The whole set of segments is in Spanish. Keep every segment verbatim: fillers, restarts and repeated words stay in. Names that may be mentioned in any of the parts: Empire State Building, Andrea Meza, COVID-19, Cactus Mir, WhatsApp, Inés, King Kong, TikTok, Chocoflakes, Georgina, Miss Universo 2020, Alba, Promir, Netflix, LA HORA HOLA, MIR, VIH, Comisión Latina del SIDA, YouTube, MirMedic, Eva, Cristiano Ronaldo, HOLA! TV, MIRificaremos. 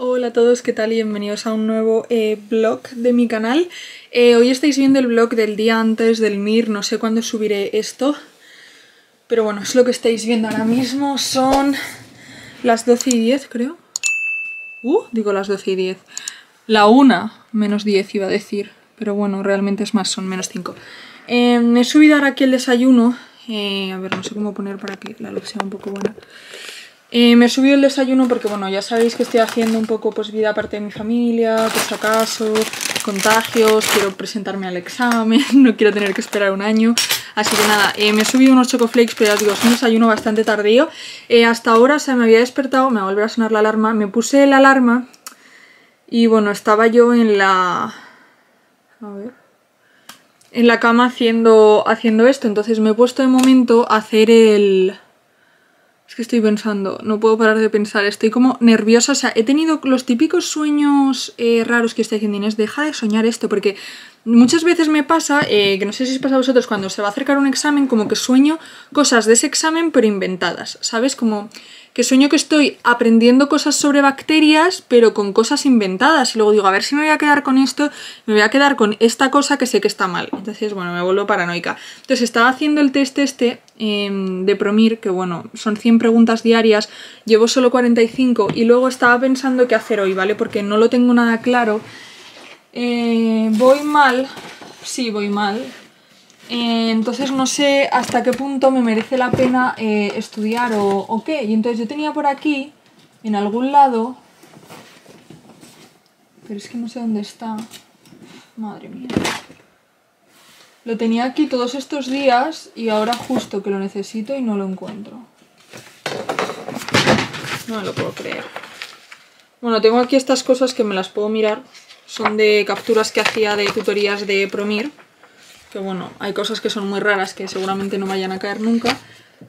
Hola a todos, ¿qué tal? Y bienvenidos a un nuevo eh, vlog de mi canal. Eh, hoy estáis viendo el vlog del día antes del M I R, no sé cuándo subiré esto. Pero bueno, es lo que estáis viendo ahora mismo, son las doce y diez creo. Uh, digo las doce y diez. La una menos diez iba a decir, pero bueno, realmente es más, son menos cinco. Eh, me he subido ahora aquí el desayuno, eh, a ver, no sé cómo poner para que la luz sea un poco buena. Eh, me he subido el desayuno porque, bueno, ya sabéis que estoy haciendo un poco pues vida aparte de mi familia, por si acaso, contagios, quiero presentarme al examen, no quiero tener que esperar un año. Así que nada, eh, me he subido unos chocoflakes, pero ya os digo, es un desayuno bastante tardío. Eh, hasta ahora, o sea, me había despertado, me va a volver a sonar la alarma, me puse la alarma y, bueno, estaba yo en la... A ver... En la cama haciendo, haciendo esto, entonces me he puesto de momento a hacer el... Es que estoy pensando, no puedo parar de pensar, estoy como nerviosa, o sea, he tenido los típicos sueños eh, raros que estoy diciendo Inés, deja de soñar esto, porque muchas veces me pasa, eh, que no sé si os pasa a vosotros, cuando se va a acercar un examen, como que sueño cosas de ese examen pero inventadas, ¿sabes? Como que sueño que estoy aprendiendo cosas sobre bacterias, pero con cosas inventadas, y luego digo, a ver si me voy a quedar con esto, me voy a quedar con esta cosa que sé que está mal, entonces, bueno, me vuelvo paranoica. Entonces estaba haciendo el test este, eh, de Promir, que bueno, son cien preguntas diarias, llevo solo cuarenta y cinco, y luego estaba pensando qué hacer hoy, ¿vale? Porque no lo tengo nada claro. Eh, voy mal, sí, voy mal. Eh, entonces no sé hasta qué punto me merece la pena eh, estudiar o, o qué. Y entonces yo tenía por aquí, en algún lado, pero es que no sé dónde está, madre mía, lo tenía aquí todos estos días y ahora justo que lo necesito y no lo encuentro. No me lo puedo creer. Bueno, tengo aquí estas cosas que me las puedo mirar, son de capturas que hacía de tutorías de Promir. Que bueno, hay cosas que son muy raras que seguramente no vayan a caer nunca.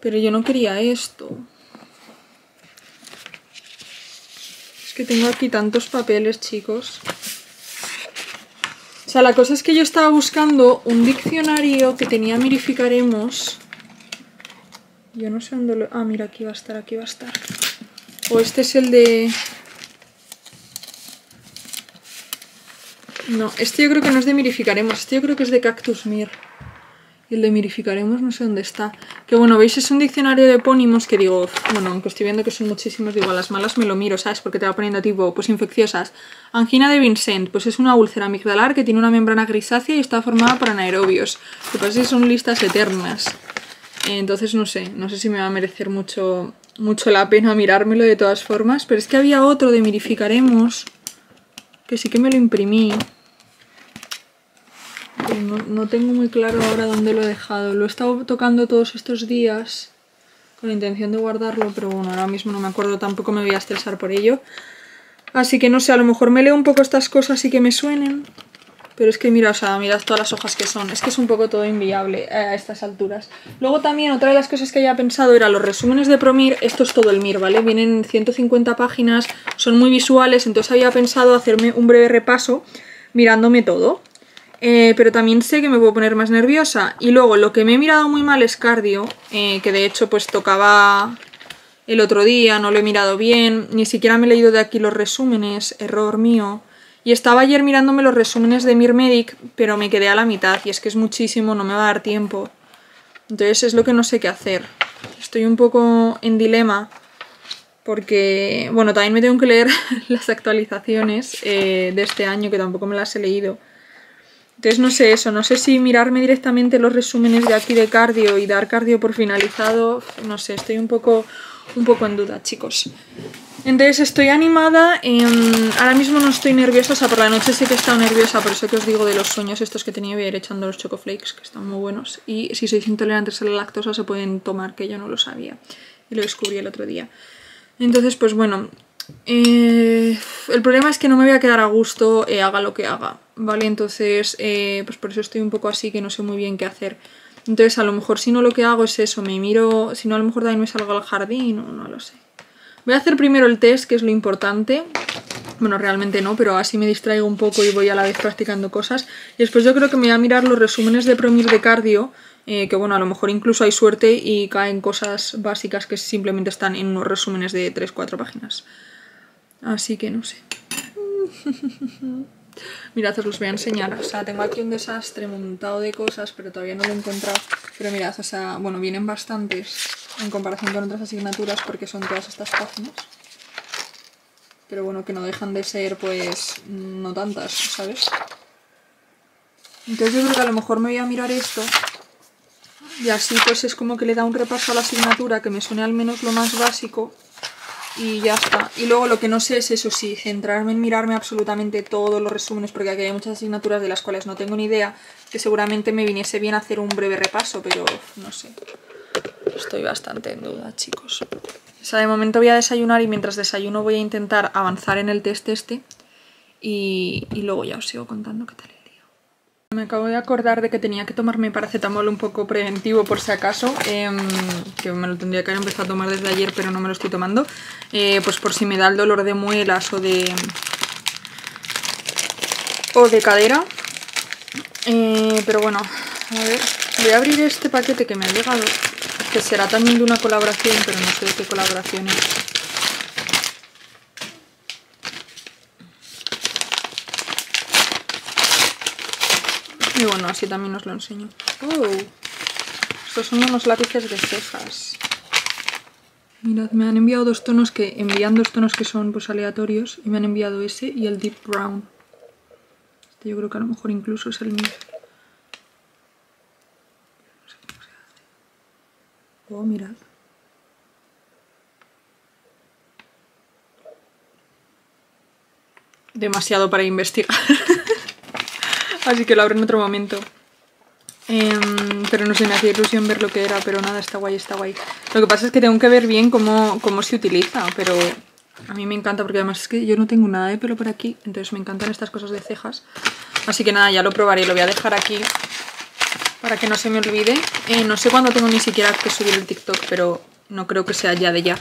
Pero yo no quería esto. Es que tengo aquí tantos papeles, chicos. O sea, la cosa es que yo estaba buscando un diccionario que tenía MIRificaremos. Yo no sé dónde lo... Ah, mira, aquí va a estar, aquí va a estar. O este es el de... No, este yo creo que no es de MIRificaremos, este yo creo que es de Cactus Mir. Y el de MIRificaremos no sé dónde está. Que bueno, veis, es un diccionario de epónimos que digo, bueno, aunque estoy viendo que son muchísimos, digo, a las malas me lo miro, ¿sabes? Porque te va poniendo tipo, pues infecciosas. Angina de Vincent, pues es una úlcera amigdalar que tiene una membrana grisácea y está formada por anaerobios. Lo que pasa es que son listas eternas. Entonces no sé, no sé si me va a merecer mucho, mucho la pena mirármelo de todas formas. Pero es que había otro de MIRificaremos, que sí que me lo imprimí. No, no tengo muy claro ahora dónde lo he dejado. Lo he estado tocando todos estos días con la intención de guardarlo, pero bueno, ahora mismo no me acuerdo, tampoco me voy a estresar por ello. Así que no sé, a lo mejor me leo un poco estas cosas y que me suenen. Pero es que mira, o sea, mirad todas las hojas que son. Es que es un poco todo inviable eh, a estas alturas. Luego también otra de las cosas que había pensado era los resúmenes de Promir. Esto es todo el M I R, ¿vale? Vienen ciento cincuenta páginas, son muy visuales, entonces había pensado hacerme un breve repaso mirándome todo. Eh, pero también sé que me puedo poner más nerviosa. Y luego lo que me he mirado muy mal es cardio, eh, que de hecho pues tocaba el otro día, no lo he mirado bien, ni siquiera me he leído de aquí los resúmenes, error mío. Y estaba ayer mirándome los resúmenes de MirMedic, pero me quedé a la mitad y es que es muchísimo, no me va a dar tiempo. Entonces es lo que no sé qué hacer. Estoy un poco en dilema porque, bueno, también me tengo que leer las actualizaciones eh, de este año, que tampoco me las he leído. Entonces no sé eso, no sé si mirarme directamente los resúmenes de aquí de cardio y dar cardio por finalizado, no sé, estoy un poco, un poco en duda, chicos. Entonces estoy animada, eh, ahora mismo no estoy nerviosa, o sea, por la noche sí que he estado nerviosa, por eso que os digo de los sueños estos que tenía, voy a ir echando los chocoflakes, que están muy buenos, y si sois intolerantes a la lactosa se pueden tomar, que yo no lo sabía, y lo descubrí el otro día. Entonces pues bueno... Eh, el problema es que no me voy a quedar a gusto, eh, haga lo que haga, ¿vale? Entonces, eh, pues por eso estoy un poco así, que no sé muy bien qué hacer. Entonces, a lo mejor si no lo que hago es eso, me miro, si no a lo mejor también me salgo al jardín, o no lo sé. Voy a hacer primero el test, que es lo importante. Bueno, realmente no, pero así me distraigo un poco y voy a la vez practicando cosas. Y después yo creo que me voy a mirar los resúmenes de Promir de cardio, eh, que bueno, a lo mejor incluso hay suerte y caen cosas básicas que simplemente están en unos resúmenes de tres cuatro páginas. Así que no sé. Mirad, os los voy a enseñar. O sea, tengo aquí un desastre montado de cosas, pero todavía no lo he encontrado. Pero mirad, o sea, bueno, vienen bastantes en comparación con otras asignaturas porque son todas estas páginas. Pero bueno, que no dejan de ser, pues, no tantas, ¿sabes? Entonces yo creo que a lo mejor me voy a mirar esto. Y así pues es como que le da un repaso a la asignatura, que me suene al menos lo más básico. Y ya está. Y luego lo que no sé es eso sí, centrarme en mirarme absolutamente todos los resúmenes, porque aquí hay muchas asignaturas de las cuales no tengo ni idea, que seguramente me viniese bien hacer un breve repaso, pero no sé. Estoy bastante en duda, chicos. O sea, de momento voy a desayunar y mientras desayuno voy a intentar avanzar en el test este. Y, y luego ya os sigo contando qué tal. Me acabo de acordar de que tenía que tomarme paracetamol un poco preventivo por si acaso, eh, que me lo tendría que haber empezado a tomar desde ayer pero no me lo estoy tomando, eh, pues por si me da el dolor de muelas o de o de cadera, eh, pero bueno, a ver, voy a abrir este paquete que me ha llegado, que será también de una colaboración, pero no sé de qué colaboración es. Y bueno, así también os lo enseño. Oh, estos son unos lápices de cejas. Mirad, me han enviado dos tonos que... Envían dos tonos que son pues aleatorios. Y me han enviado ese y el Deep Brown. Este yo creo que a lo mejor incluso es el mismo. No sé cómo se hace. Oh, mirad. Demasiado para investigar. Así que lo abro en otro momento. Eh, pero no sé, me hacía ilusión ver lo que era. Pero nada, está guay, está guay. Lo que pasa es que tengo que ver bien cómo, cómo se utiliza. Pero a mí me encanta. Porque además es que yo no tengo nada de pelo por aquí. Entonces me encantan estas cosas de cejas. Así que nada, ya lo probaré. Lo voy a dejar aquí para que no se me olvide. Eh, no sé cuándo tengo ni siquiera que subir el TikTok. Pero no creo que sea ya de ya.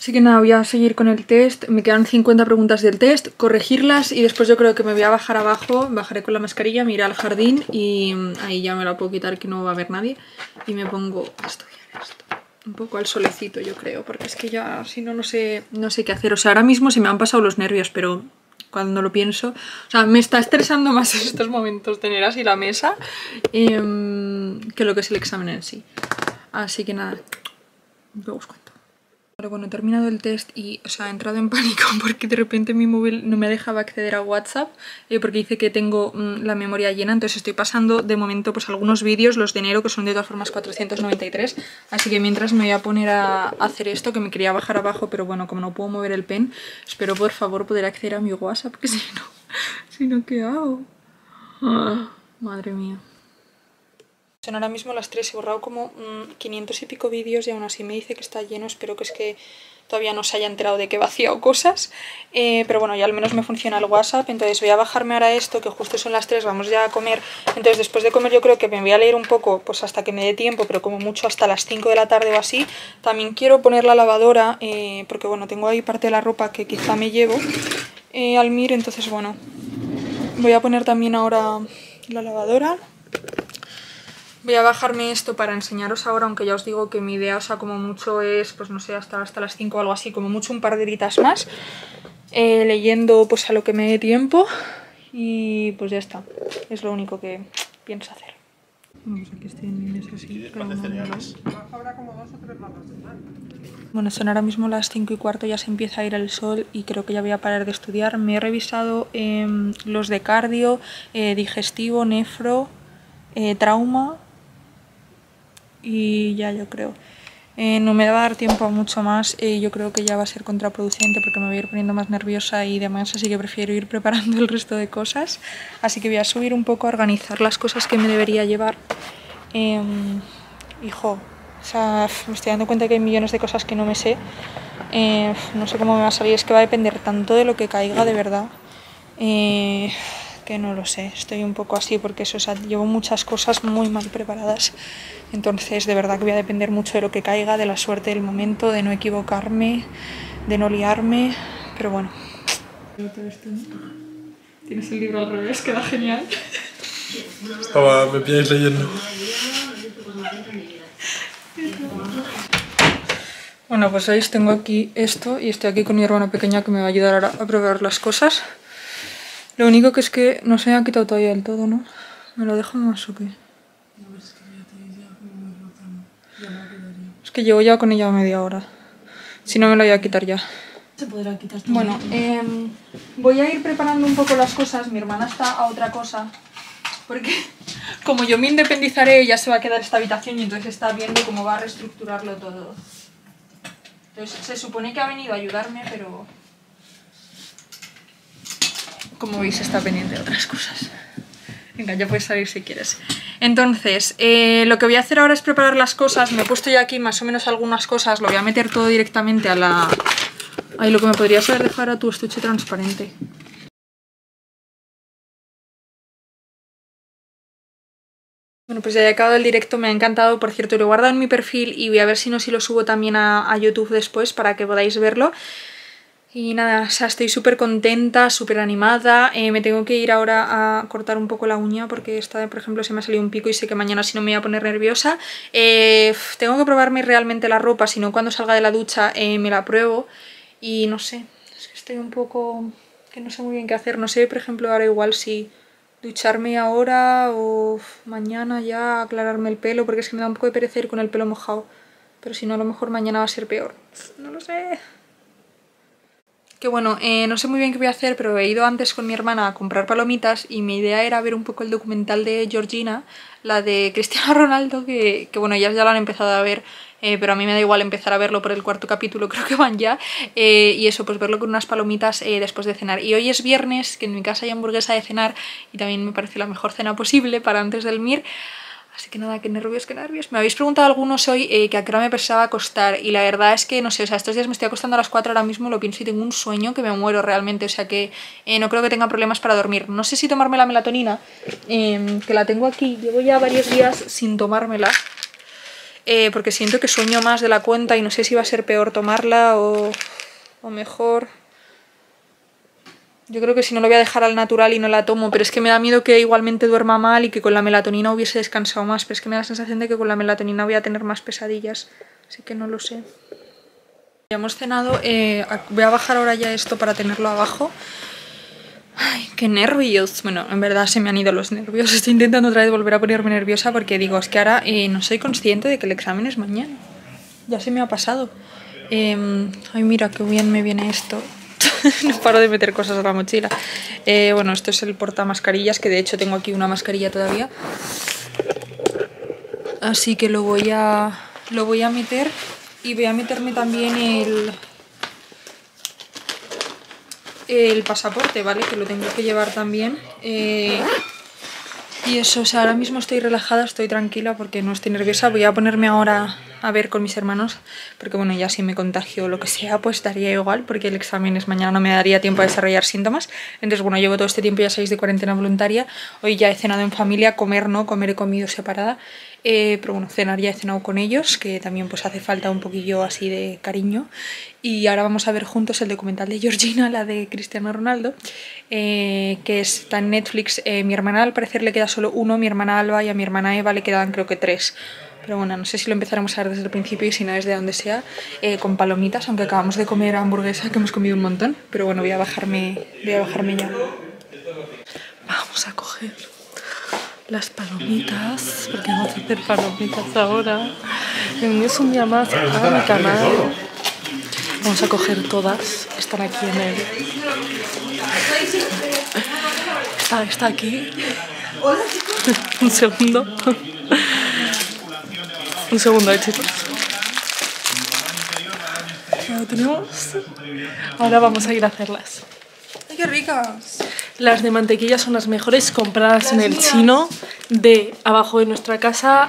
Así que nada, voy a seguir con el test. Me quedan cincuenta preguntas del test, corregirlas y después yo creo que me voy a bajar abajo, bajaré con la mascarilla, me iré al jardín y ahí ya me la puedo quitar que no va a haber nadie y me pongo a estudiar esto. Un poco al solecito yo creo, porque es que ya si no, no sé, no sé qué hacer. O sea, ahora mismo se me han pasado los nervios, pero cuando lo pienso... O sea, me está estresando más en estos momentos tener así la mesa eh, que lo que es el examen en sí. Así que nada, luego os cuento. Pero bueno, he terminado el test y, o sea, he entrado en pánico porque de repente mi móvil no me dejaba acceder a WhatsApp eh, porque dice que tengo mm, la memoria llena, entonces estoy pasando de momento pues algunos vídeos, los de enero que son de todas formas cuatrocientos noventa y tres, así que mientras me voy a poner a hacer esto, que me quería bajar abajo, pero bueno, como no puedo mover el pen, espero por favor poder acceder a mi WhatsApp, que si no, si no, ¿qué hago? Ah, madre mía. Son ahora mismo las tres, he borrado como mmm, quinientos y pico vídeos y aún así me dice que está lleno, espero que es que todavía no se haya enterado de que he vaciado cosas, eh, pero bueno, ya al menos me funciona el WhatsApp, entonces voy a bajarme ahora esto, que justo son las tres, vamos ya a comer, entonces después de comer yo creo que me voy a leer un poco, pues hasta que me dé tiempo, pero como mucho hasta las cinco de la tarde o así, también quiero poner la lavadora, eh, porque bueno, tengo ahí parte de la ropa que quizá me llevo eh, al MIR, entonces bueno, voy a poner también ahora la lavadora. Voy a bajarme esto para enseñaros ahora, aunque ya os digo que mi idea, o sea, como mucho es, pues no sé, hasta, hasta las cinco o algo así, como mucho un par de horitas más, eh, leyendo pues a lo que me dé tiempo y pues ya está, es lo único que pienso hacer. Vamos, aquí estoy en Inés así, pero bueno, son ahora mismo las cinco y cuarto, ya se empieza a ir el sol y creo que ya voy a parar de estudiar. Me he revisado eh, los de cardio, eh, digestivo, nefro, eh, trauma... Y ya yo creo. Eh, no me va a dar tiempo a mucho más. Eh, yo creo que ya va a ser contraproducente porque me voy a ir poniendo más nerviosa y demás. Así que prefiero ir preparando el resto de cosas. Así que voy a subir un poco a organizar las cosas que me debería llevar. Eh, hijo, o sea, me estoy dando cuenta que hay millones de cosas que no me sé. Eh, no sé cómo me va a salir. Es que va a depender tanto de lo que caiga, de verdad. Eh, que no lo sé. Estoy un poco así porque eso, o sea, llevo muchas cosas muy mal preparadas. Entonces de verdad que voy a depender mucho de lo que caiga, de la suerte del momento, de no equivocarme, de no liarme, pero bueno. Tienes el libro al revés, queda genial. Estaba, me pilláis leyendo. Bueno, pues veis, tengo aquí esto y estoy aquí con mi hermana pequeña que me va a ayudar a, a probar las cosas. Lo único que es que no se me ha quitado todavía del todo, ¿no? ¿Me lo dejo más o qué? No, es que ya te ya como me rotan. Ya me quedaría. Es que llevo ya con ella media hora. Si no me la voy a quitar ya. Se podrá quitar. Bueno, eh, voy a ir preparando un poco las cosas. Mi hermana está a otra cosa. Porque como yo me independizaré, ya se va a quedar esta habitación y entonces está viendo cómo va a reestructurarlo todo. Entonces se supone que ha venido a ayudarme, pero... como veis, está pendiente de otras cosas. Venga, ya puedes salir si quieres. Entonces, eh, lo que voy a hacer ahora es preparar las cosas. Me he puesto ya aquí más o menos algunas cosas. Lo voy a meter todo directamente a la... Ay, lo que me podrías haber dejado a tu estuche transparente. Bueno, pues ya he acabado el directo, me ha encantado, por cierto, lo he guardado en mi perfil y voy a ver si no si lo subo también a, a YouTube después para que podáis verlo. Y nada, o sea, estoy súper contenta, súper animada, eh, me tengo que ir ahora a cortar un poco la uña porque esta, por ejemplo, se me ha salido un pico y sé que mañana si no me voy a poner nerviosa. Eh, tengo que probarme realmente la ropa, si no cuando salga de la ducha eh, me la pruebo y no sé, es que estoy un poco... que no sé muy bien qué hacer, no sé, por ejemplo, ahora igual si... ducharme ahora o mañana ya aclararme el pelo porque es que me da un poco de pereza ir con el pelo mojado, pero si no a lo mejor mañana va a ser peor, no lo sé. Que bueno, eh, no sé muy bien qué voy a hacer, pero he ido antes con mi hermana a comprar palomitas y mi idea era ver un poco el documental de Georgina, la de Cristiano Ronaldo, que, que bueno, ellas ya lo han empezado a ver. Eh, pero a mí me da igual empezar a verlo por el cuarto capítulo, creo que van ya, eh, y eso, pues verlo con unas palomitas eh, después de cenar. Y hoy es viernes, que en mi casa hay hamburguesa de cenar y también me parece la mejor cena posible para antes del M I R. Así que nada, qué nervios, qué nervios. Me habéis preguntado algunos hoy eh, que a qué hora me pensaba acostar y la verdad es que, no sé, o sea, estos días me estoy acostando a las cuatro ahora mismo, lo pienso y tengo un sueño que me muero realmente, o sea que eh, no creo que tenga problemas para dormir. No sé si tomarme la melatonina, eh, que la tengo aquí, llevo ya varios días sin tomármela. Eh, porque siento que sueño más de la cuenta y no sé si va a ser peor tomarla o, o mejor. Yo creo que si no lo voy a dejar al natural y no la tomo, pero es que me da miedo que igualmente duerma mal y que con la melatonina hubiese descansado más, pero es que me da la sensación de que con la melatonina voy a tener más pesadillas, así que no lo sé. Ya hemos cenado, eh, voy a bajar ahora ya esto para tenerlo abajo. Ay, qué nervios. Bueno, en verdad se me han ido los nervios. Estoy intentando otra vez volver a ponerme nerviosa porque digo, es que ahora eh, no soy consciente de que el examen es mañana. Ya se me ha pasado. Eh, ay, mira, qué bien me viene esto. No paro de meter cosas a la mochila. Eh, bueno, esto es el portamascarillas, que de hecho tengo aquí una mascarilla todavía. Así que lo voy a, lo voy a meter y voy a meterme también el... el pasaporte, ¿vale? Que lo tengo que llevar también. Eh, y eso, o sea, ahora mismo estoy relajada, estoy tranquila porque no estoy nerviosa. Voy a ponerme ahora a ver con mis hermanos, porque bueno, ya si me contagio o lo que sea, pues daría igual, porque el examen es mañana, no me daría tiempo a desarrollar síntomas. Entonces, bueno, llevo todo este tiempo ya seis de cuarentena voluntaria. Hoy ya he cenado en familia, comer no, comer he comido separada. Eh, pero bueno, cenar ya he cenado con ellos, que también pues hace falta un poquillo así de cariño. Y ahora vamos a ver juntos el documental de Georgina, la de Cristiano Ronaldo, eh, que está en Netflix. Eh, mi hermana al parecer le queda solo uno, mi hermana Alba, y a mi hermana Eva le quedan creo que tres. Pero bueno, no sé si lo empezaremos a ver desde el principio y si no desde donde sea, eh, con palomitas, aunque acabamos de comer hamburguesa, que hemos comido un montón. Pero bueno, voy a bajarme, voy a bajarme ya. Vamos a coger las palomitas, porque vamos a hacer palomitas ahora. Es un día más a mi canal. Vamos a coger todas, están aquí en el... Está, está aquí. Un segundo. Un segundo, ¿eh, chicos? Ya lo tenemos. Ahora vamos a ir a hacerlas. ¡Ay, qué ricas! Las de mantequilla son las mejores, compradas en el chino de abajo de nuestra casa.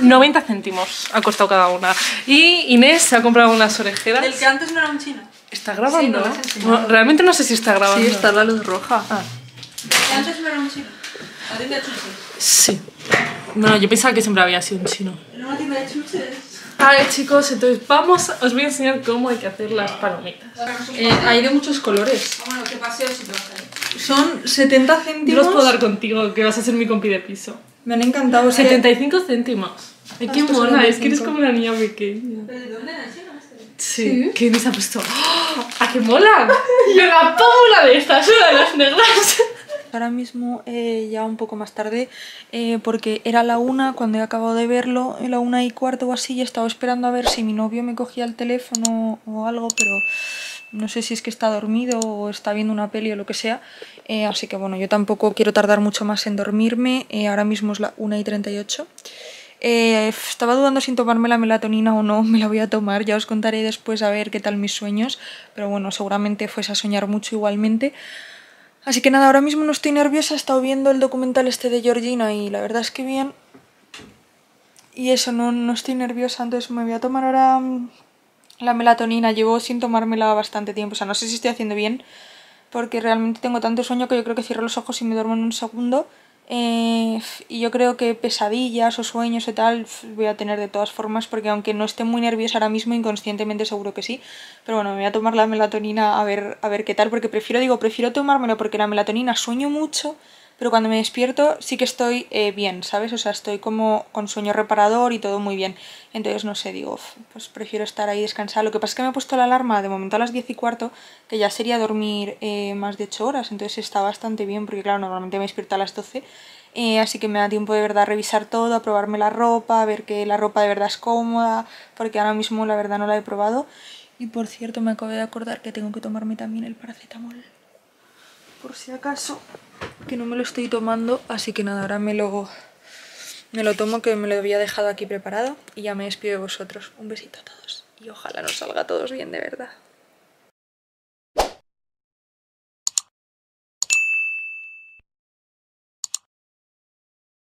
noventa céntimos ha costado cada una. Y Inés se ha comprado unas orejeras. El que antes no era un chino. ¿Está grabando? Sí, no, no, realmente no sé si está grabando. Sí, está la luz roja. Ah. El que antes no era un chino. ¿A ti te chuches? Sí. No, yo pensaba que siempre había sido un chino. No, tiene chuches. Vale, chicos, entonces vamos, os voy a enseñar cómo hay que hacer las palomitas. Eh, hay de muchos colores. Bueno, que paseo si te vas a ir. Son setenta céntimos. No os puedo dar contigo, que vas a ser mi compi de piso. Me han encantado. setenta y cinco céntimos. Ay, qué mona, es que eres como una niña pequeña. ¿Pero de dónde nació? Sí. ¿Qué Inés ha puesto? ¡Oh! ¡A que mola! Yo la pongo una de estas, una de las negras. Ahora mismo, eh, ya un poco más tarde, eh, porque era la una cuando he acabado de verlo, la una y cuarto o así, y he estado esperando a ver si mi novio me cogía el teléfono o algo, pero no sé si es que está dormido o está viendo una peli o lo que sea, eh, así que bueno, yo tampoco quiero tardar mucho más en dormirme, eh, ahora mismo es la una y treinta y ocho. Eh, estaba dudando si tomarme la melatonina o no, me la voy a tomar, ya os contaré después a ver qué tal mis sueños, pero bueno, seguramente fuese a soñar mucho igualmente. Así que nada, ahora mismo no estoy nerviosa, he estado viendo el documental este de Georgina y la verdad es que bien. Y eso, no, no estoy nerviosa, entonces me voy a tomar ahora la melatonina, llevo sin tomármela bastante tiempo, o sea, no sé si estoy haciendo bien, porque realmente tengo tanto sueño que yo creo que cierro los ojos y me duermo en un segundo. Eh, y yo creo que pesadillas o sueños o tal voy a tener de todas formas, porque aunque no esté muy nerviosa ahora mismo, inconscientemente seguro que sí, pero bueno, me voy a tomar la melatonina a ver, a ver qué tal, porque prefiero, digo, prefiero tomármelo porque la melatonina sueño mucho, pero cuando me despierto sí que estoy eh, bien, ¿sabes? O sea, estoy como con sueño reparador y todo muy bien, entonces no sé, digo, pues prefiero estar ahí descansada. Lo que pasa es que me he puesto la alarma de momento a las diez y cuarto, que ya sería dormir eh, más de ocho horas, entonces está bastante bien, porque claro, normalmente me despierto a las doce, eh, así que me da tiempo de verdad a revisar todo, a probarme la ropa, a ver que la ropa de verdad es cómoda, porque ahora mismo la verdad no la he probado. Y por cierto, me acabo de acordar que tengo que tomarme también el paracetamol, por si acaso, que no me lo estoy tomando, así que nada, ahora me lo, me lo tomo, que me lo había dejado aquí preparado, y ya me despido de vosotros. Un besito a todos y ojalá nos salga a todos bien de verdad.